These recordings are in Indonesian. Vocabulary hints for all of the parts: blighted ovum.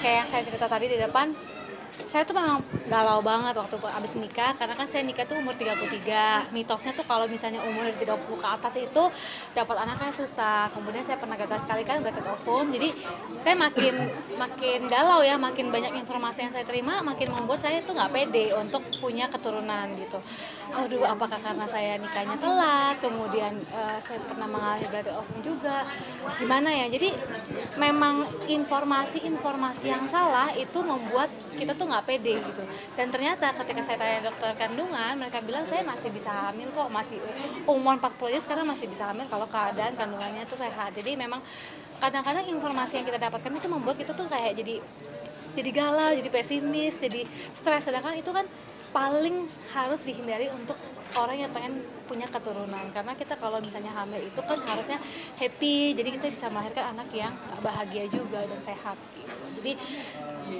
kayak yang saya cerita tadi di depan, saya tuh memang galau banget waktu abis nikah, karena kan saya nikah tuh umur 33. Mitosnya tuh kalau misalnya umur 30 ke atas itu dapat anaknya susah. Kemudian saya pernah gagal sekali kan blighted ovum. Jadi saya makin galau ya, makin banyak informasi yang saya terima, makin membuat saya tuh nggak pede untuk punya keturunan gitu. Aduh, apakah karena saya nikahnya telat, kemudian saya pernah mengalami blighted ovum juga, gimana ya. Jadi memang informasi-informasi yang salah itu membuat kita tuh nggak pede gitu. Dan ternyata ketika saya tanya dokter kandungan, mereka bilang saya masih bisa hamil kok, masih umur 40 aja sekarang masih bisa hamil kalau keadaan kandungannya tuh sehat. Jadi memang kadang-kadang informasi yang kita dapatkan itu membuat kita tuh kayak jadi galau, jadi pesimis, jadi stres. Sedangkan itu kan paling harus dihindari untuk orang yang pengen punya keturunan, karena kita kalau misalnya hamil itu kan harusnya happy, jadi kita bisa melahirkan anak yang bahagia juga dan sehat gitu. Jadi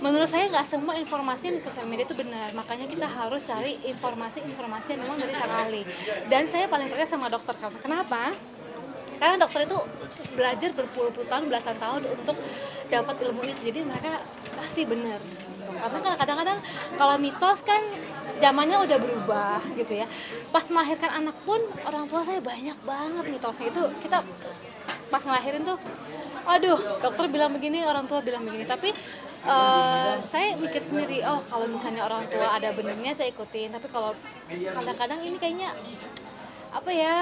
menurut saya nggak semua informasi di sosial media itu benar, makanya kita harus cari informasi-informasi yang memang dari sang ahli. Dan saya paling percaya sama dokter. Kenapa? Karena dokter itu belajar berpuluh-puluh tahun, belasan tahun untuk dapat ilmu itu, jadi mereka pasti benar. Karena kadang-kadang kalau mitos kan zamannya udah berubah gitu ya. Pas melahirkan anak pun orang tua saya banyak banget mitosnya itu. Kita pas ngelahirin tuh, aduh dokter bilang begini, orang tua bilang begini. Tapi saya mikir sendiri, oh kalau misalnya orang tua ada benernya saya ikutin. Tapi kalau kadang-kadang ini kayaknya apa ya,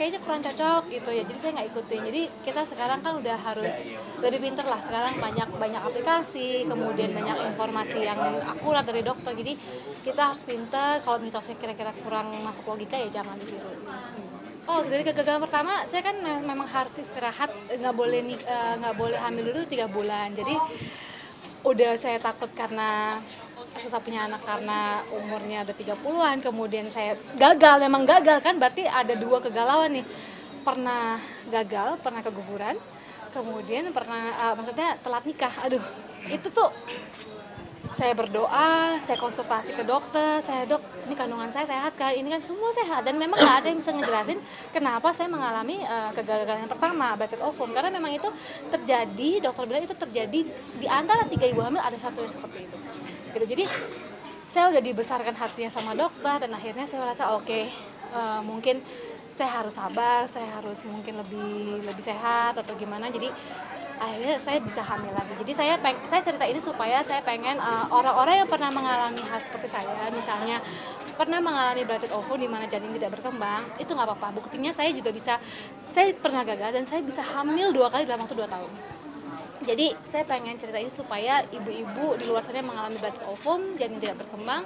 kayaknya kurang cocok gitu ya, jadi saya nggak ikutin. Jadi kita sekarang kan udah harus lebih pinter lah, sekarang banyak aplikasi, kemudian banyak informasi yang akurat dari dokter. Jadi kita harus pinter, kalau mitosnya kira-kira kurang masuk logika ya jangan ditiru. Oh, dari kegagalan pertama saya kan memang harus istirahat, nggak boleh hamil dulu 3 bulan. Jadi udah saya takut karena susah punya anak karena umurnya ada 30-an, kemudian saya gagal, memang gagal kan, berarti ada 2 kegalauan nih. Pernah gagal, pernah keguguran, kemudian pernah, maksudnya telat nikah. Aduh, itu tuh saya berdoa, saya konsultasi ke dokter, saya dok, ini kandungan saya sehat kan, ini kan semua sehat. Dan memang nggak ada yang bisa ngejelasin kenapa saya mengalami kegagalan yang pertama, blighted ovum. Karena memang itu terjadi, dokter bilang itu terjadi di antara 3 ibu hamil ada 1 yang seperti itu. Gitu. Jadi saya udah dibesarkan hatinya sama dokter, dan akhirnya saya merasa oke, mungkin saya harus sabar, saya harus mungkin lebih sehat atau gimana. Jadi akhirnya saya bisa hamil lagi. Jadi saya cerita ini supaya saya pengen orang-orang yang pernah mengalami hal seperti saya, misalnya pernah mengalami blighted ovum di mana janin tidak berkembang, itu nggak apa-apa. Buktinya saya juga bisa, saya pernah gagal dan saya bisa hamil 2 kali dalam waktu 2 tahun. Jadi saya pengen cerita ini supaya ibu-ibu di luar sana yang mengalami blighted ovum, janin tidak berkembang,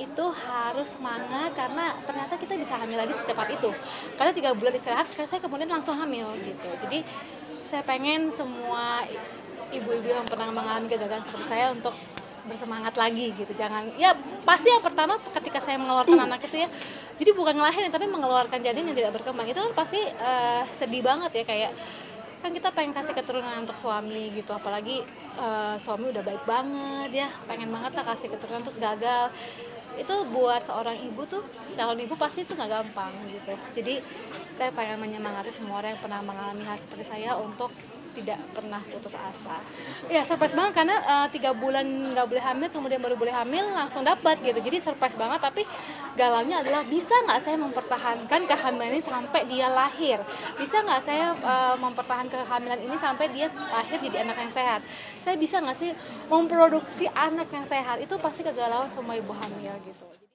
itu harus semangat karena ternyata kita bisa hamil lagi secepat itu. Karena 3 bulan istirahat, saya kemudian langsung hamil gitu. Jadi saya pengen semua ibu-ibu yang pernah mengalami kegagalan seperti saya untuk bersemangat lagi gitu. Jangan, ya pasti yang pertama ketika saya mengeluarkan anak itu ya, jadi bukan ngelahirin tapi mengeluarkan janin yang tidak berkembang, itu kan pasti sedih banget ya, kayak kan kita pengen kasih keturunan untuk suami gitu, apalagi suami udah baik banget ya, pengen banget lah kasih keturunan terus gagal. Itu buat seorang ibu tuh, calon ibu pasti itu nggak gampang gitu. Jadi saya pengen menyemangati semua orang yang pernah mengalami hal seperti saya untuk tidak pernah putus asa. Ya surprise banget karena 3 bulan nggak boleh hamil, kemudian baru boleh hamil langsung dapat gitu. Jadi surprise banget, tapi galaunya adalah bisa nggak saya mempertahankan kehamilan ini sampai dia lahir? Bisa nggak saya mempertahankan kehamilan ini sampai dia lahir jadi anak yang sehat? Saya bisa nggak sih memproduksi anak yang sehat? Itu pasti kegalauan semua ibu hamil gitu.